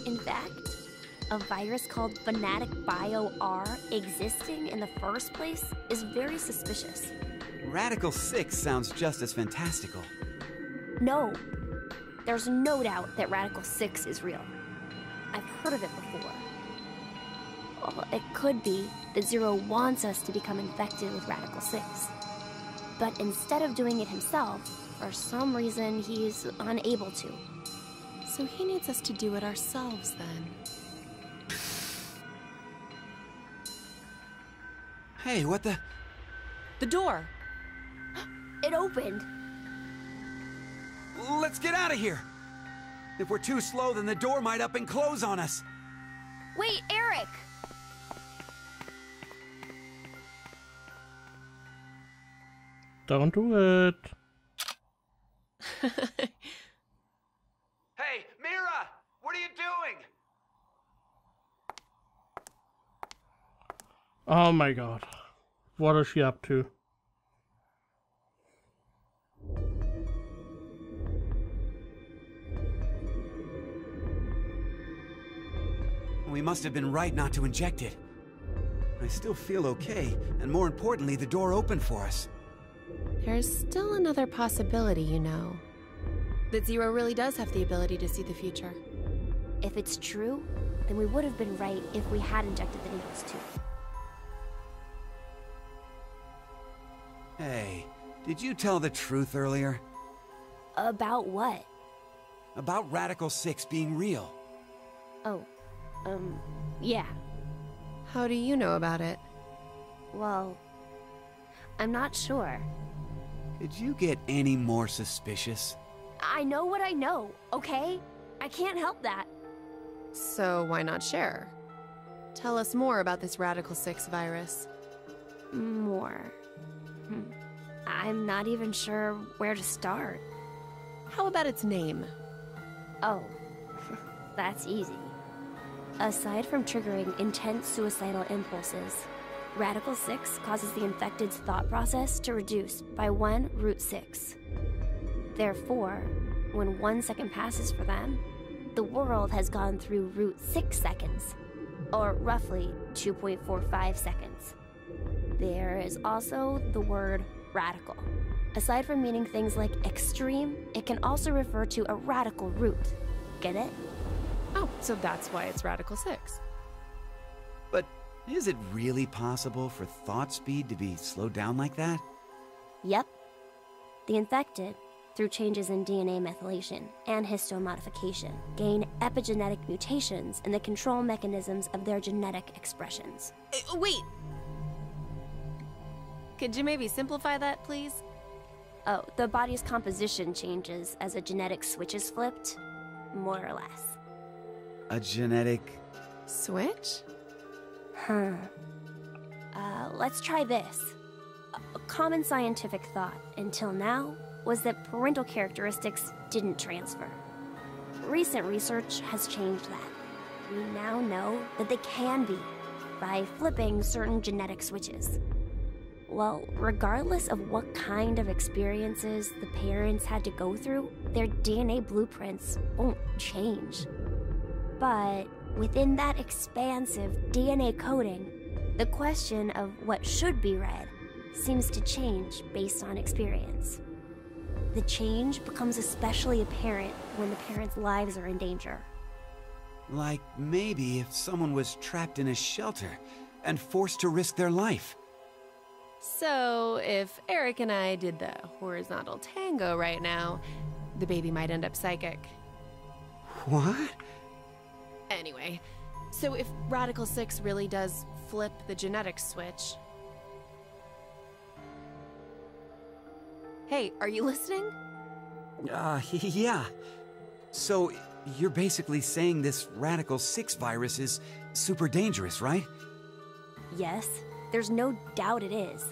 In fact, a virus called Fanatic Bio-R existing in the first place is very suspicious. Radical Six sounds just as fantastical. No. There's no doubt that Radical Six is real. I've heard of it before. Well, it could be that Zero wants us to become infected with Radical Six. But instead of doing it himself, for some reason he's unable to. So he needs us to do it ourselves, then. Hey, what the? The door! It opened! Let's get out of here! If we're too slow, then the door might up and close on us! Wait, Eric! Don't do it! Hey, Mira! What are you doing? Oh my god. What is she up to? We must have been right not to inject it. I still feel okay, and more importantly, the door opened for us. There's still another possibility, you know. That Zero really does have the ability to see the future. If it's true, then we would have been right if we had injected the needles too. Hey, did you tell the truth earlier? About what? About Radical Six being real. Oh, yeah. How do you know about it? Well, I'm not sure. Could you get any more suspicious? I know what I know, okay? I can't help that. So why not share? Tell us more about this Radical Six virus. More? I'm not even sure where to start. How about its name? Oh, that's easy. Aside from triggering intense suicidal impulses, Radical Six causes the infected's thought process to reduce by 1√6. Therefore, when 1 second passes for them, the world has gone through √6 seconds, or roughly 2.45 seconds. There is also the word radical. Aside from meaning things like extreme, it can also refer to a radical root. Get it? Oh, so that's why it's Radical Six. But is it really possible for thought speed to be slowed down like that? Yep. The infected, through changes in DNA methylation and histomodification, gain epigenetic mutations in the control mechanisms of their genetic expressions. Wait! Could you maybe simplify that, please? Oh, the body's composition changes as a genetic switch is flipped, more or less. A genetic... switch? Huh. Let's try this. A common scientific thought, until now, was that parental characteristics didn't transfer. Recent research has changed that. We now know that they can be, by flipping certain genetic switches. Well, regardless of what kind of experiences the parents had to go through, their DNA blueprints won't change. But within that expansive DNA coding, the question of what should be read seems to change based on experience. The change becomes especially apparent when the parents' lives are in danger. Like maybe if someone was trapped in a shelter and forced to risk their life. So, if Eric and I did the horizontal tango right now, the baby might end up psychic. What? Anyway, so if Radical Six really does flip the genetic switch... Hey, are you listening? Yeah. So, you're basically saying this Radical Six virus is super dangerous, right? Yes. There's no doubt it is.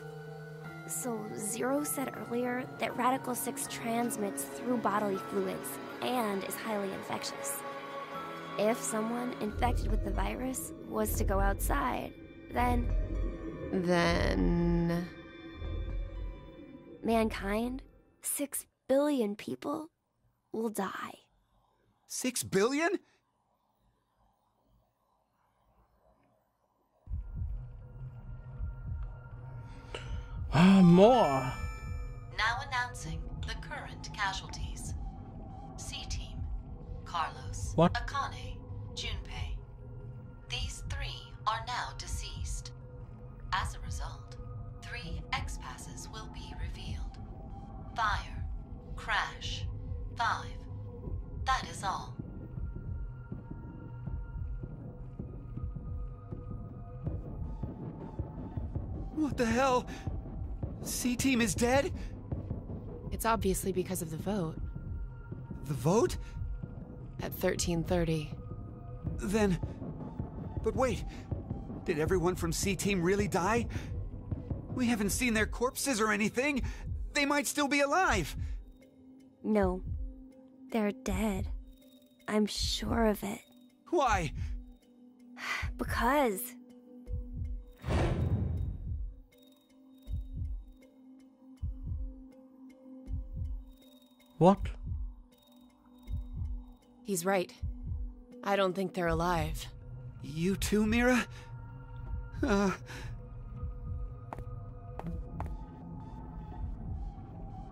So, Zero said earlier that Radical Six transmits through bodily fluids and is highly infectious. If someone infected with the virus was to go outside, then... mankind, 6 billion people, will die. 6 billion?! More. Now announcing the current casualties. C-Team, Carlos, Akane, Junpei. These three are now deceased. As a result, 3 X-passes will be revealed. Fire, crash, 5. That is all. What the hell? C-Team is dead? It's obviously because of the vote. The vote? At 13:30. Then... but wait. Did everyone from C-Team really die? We haven't seen their corpses or anything. They might still be alive. No. They're dead. I'm sure of it. Why? Because... What? He's right. I don't think they're alive. You too, Mira?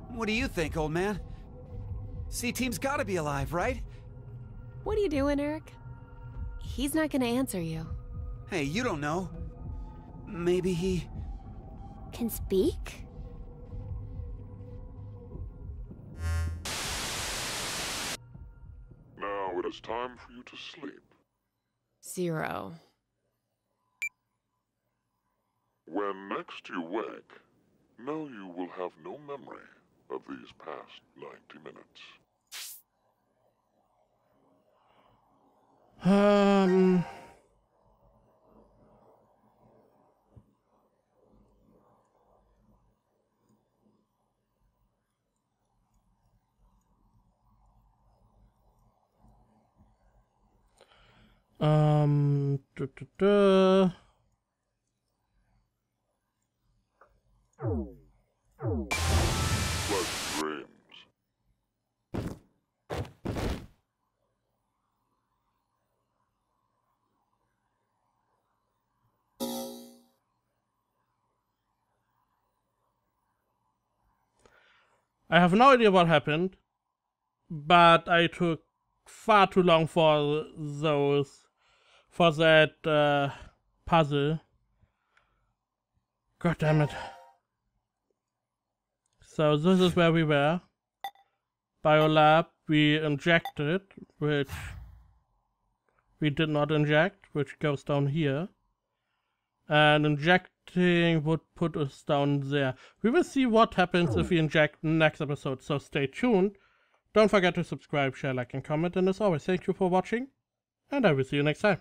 What do you think, old man? C-Team's gotta be alive, right? What are you doing, Eric? He's not gonna answer you. Hey, you don't know. Maybe he... can speak? Now it is time for you to sleep. Zero. When next you wake, know you will have no memory of these past 90 minutes. Pleasant dreams. I have no idea what happened, but I took far too long for those. For that puzzle. God damn it. So this is where we were. Biolab we injected, which we did not inject, which goes down here. And inject injecting would put us down there. We will see what happens if we inject next episode, so stay tuned. Don't forget to subscribe, share, like, and comment, and as always, thank you for watching, and I will see you next time.